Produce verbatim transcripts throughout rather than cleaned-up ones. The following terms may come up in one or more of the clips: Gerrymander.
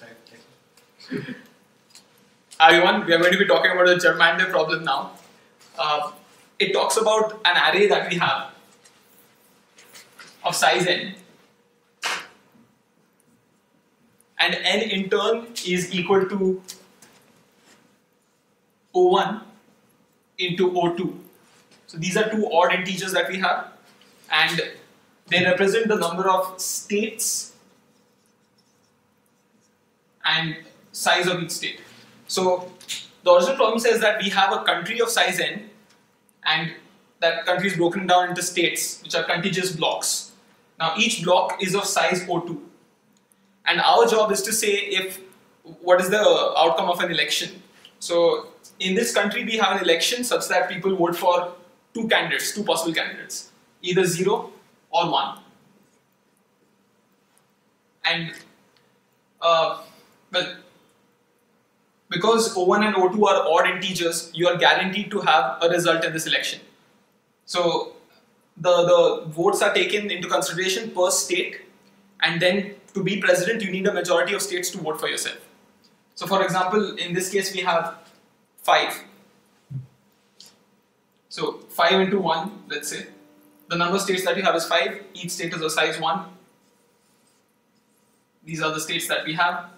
Right. Hi everyone, we are going to be talking about the Gerrymander problem now. Uh, it talks about an array that we have of size n, and n in turn is equal to O one into O two. So these are two odd integers that we have, and they represent the number of states and size of each state. So the original problem says that we have a country of size n, and that country is broken down into states, which are contiguous blocks. Now each block is of size O two, and our job is to say if what is the outcome of an election. So in this country we have an election such that people vote for two candidates, two possible candidates, either zero or one. And uh, well, because O one and O two are odd integers, you are guaranteed to have a result in this election. So the, the votes are taken into consideration per state, and then to be president you need a majority of states to vote for yourself. So for example, in this case we have five. So five into one, let's say. The number of states that you have is five, each state is of size one. These are the states that we have.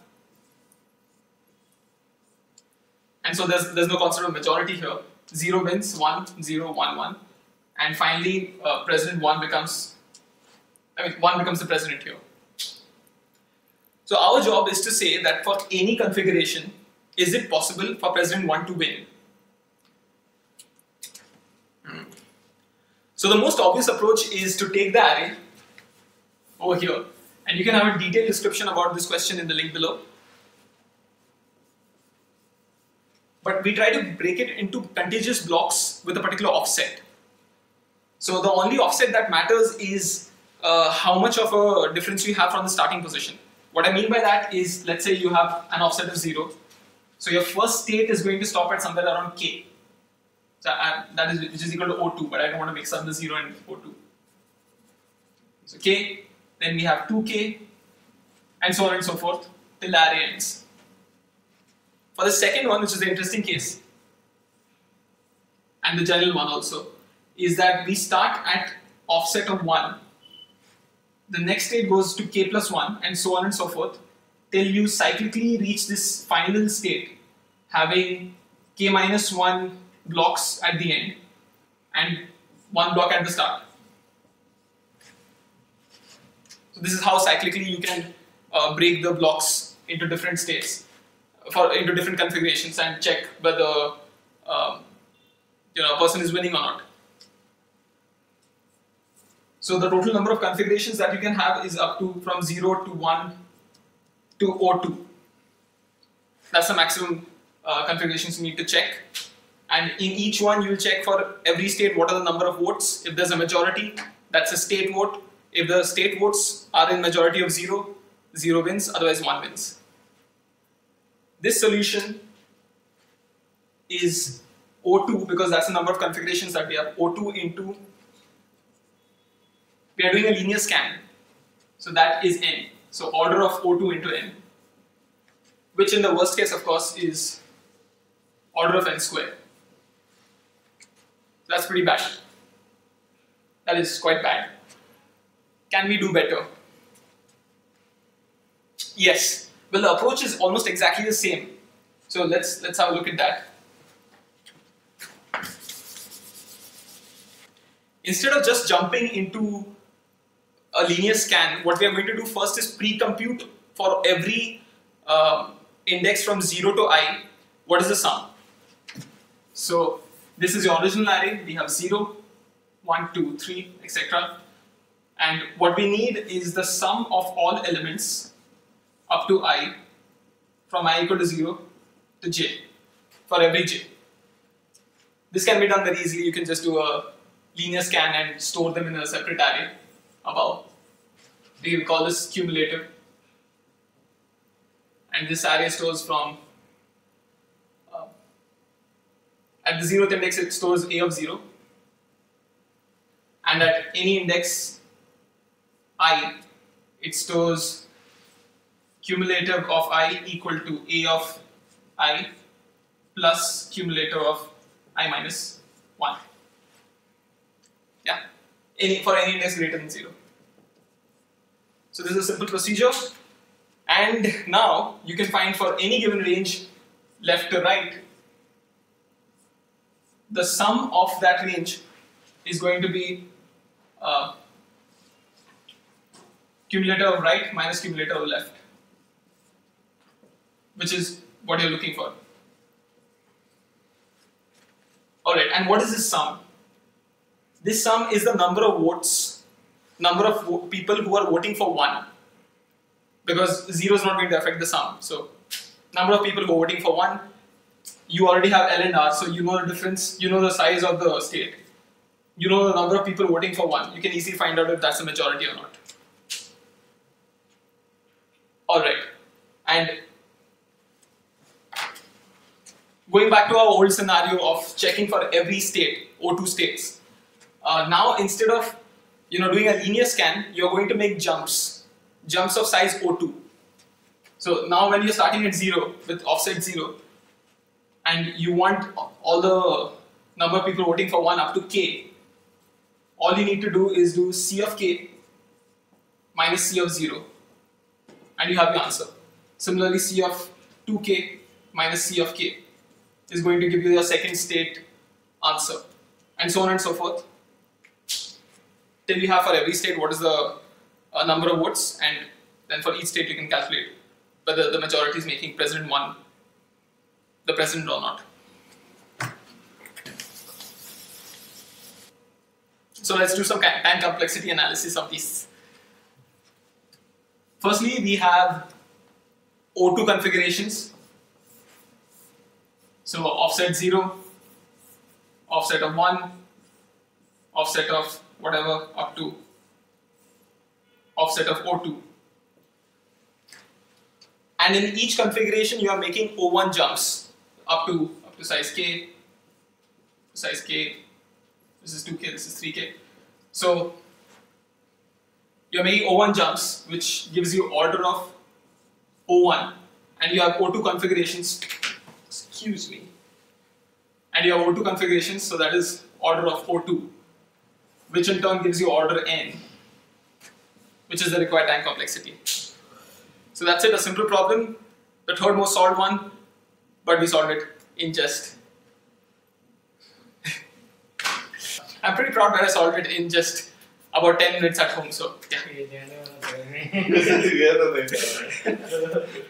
And so there's, there's no concept of majority here. zero wins, one, zero, one, one. And finally, uh, president one becomes, I mean, one becomes the president here. So our job is to say that for any configuration, is it possible for president one to win? So the most obvious approach is to take the array over here, and you can have a detailed description about this question in the link below. But we try to break it into contiguous blocks with a particular offset. So the only offset that matters is uh, how much of a difference you have from the starting position. What I mean by that is, let's say you have an offset of zero. So your first state is going to stop at somewhere around k. So I, that is, which is equal to O two, but I don't want to mix up the zero and O two. So k, then we have two k, and so on and so forth till the array ends. For the second one, which is the interesting case, and the general one also, is that we start at offset of one. The next state goes to k plus one, and so on and so forth, till you cyclically reach this final state, having k minus one blocks at the end and one block at the start. So this is how cyclically you can uh, break the blocks into different states, for into different configurations, and check whether um, you know a person is winning or not. So the total number of configurations that you can have is up to from zero to one to O two. That's the maximum uh, configurations you need to check. And in each one you will check for every state what are the number of votes. If there's a majority, that's a state vote. If the state votes are in majority of zero, zero wins, otherwise one wins. This solution is O two because that's the number of configurations that we have. O two into, we are doing a linear scan, so that is n. So order of O two into n, which in the worst case of course is order of n squared. That's pretty bad. That is quite bad. Can we do better? Yes. Well, the approach is almost exactly the same. So let's let's have a look at that. Instead of just jumping into a linear scan, what we are going to do first is pre-compute for every um, index from zero to I. What is the sum? So this is your original array. We have zero, one, two, three, et cetera. And what we need is the sum of all elements up to I, from I equal to zero to j, for every j. This can be done very easily. You can just do a linear scan and store them in a separate array above. We will call this cumulative. And this array stores from at the zeroth index it stores a of zero, and at any index I it stores cumulative of I equal to A of I plus cumulative of I minus one. Yeah, any, for any index greater than zero. So this is a simple procedure. And now you can find for any given range left to right, the sum of that range is going to be uh, cumulative of right minus cumulative of left, which is what you're looking for. Alright, and what is this sum? This sum is the number of votes, number of people who are voting for one, because zero is not going to affect the sum. So number of people who are voting for one, you already have L and R, so you know the difference, you know the size of the state, you know the number of people voting for one. You can easily find out if that's a majority or not. Alright, and going back to our old scenario of checking for every state, O two states, uh, now instead of you know doing a linear scan, you're going to make jumps, jumps of size O two. So now when you're starting at zero with offset zero, and you want all the number of people voting for one up to k, all you need to do is do c of k minus c of zero, and you have the answer. Similarly, c of two k minus c of k is going to give you your second state answer, and so on and so forth, till you have for every state what is the uh, number of votes, and then for each state you can calculate whether the majority is making president one the president or not. So let's do some time complexity analysis of these. Firstly, we have O two configurations. So offset zero, offset of one, offset of whatever up to, offset of O two. And in each configuration you are making O one jumps up to up to size k, size k, this is two k, this is three k. So you're making O one jumps, which gives you order of O one, and you have O two configurations, excuse me, and you have O two configurations, so that is order of O two, which in turn gives you order n, which is the required time complexity. So that's it, a simple problem, the third most solved one, but we solved it in just, I'm pretty proud that I solved it in just about ten minutes at home, so yeah.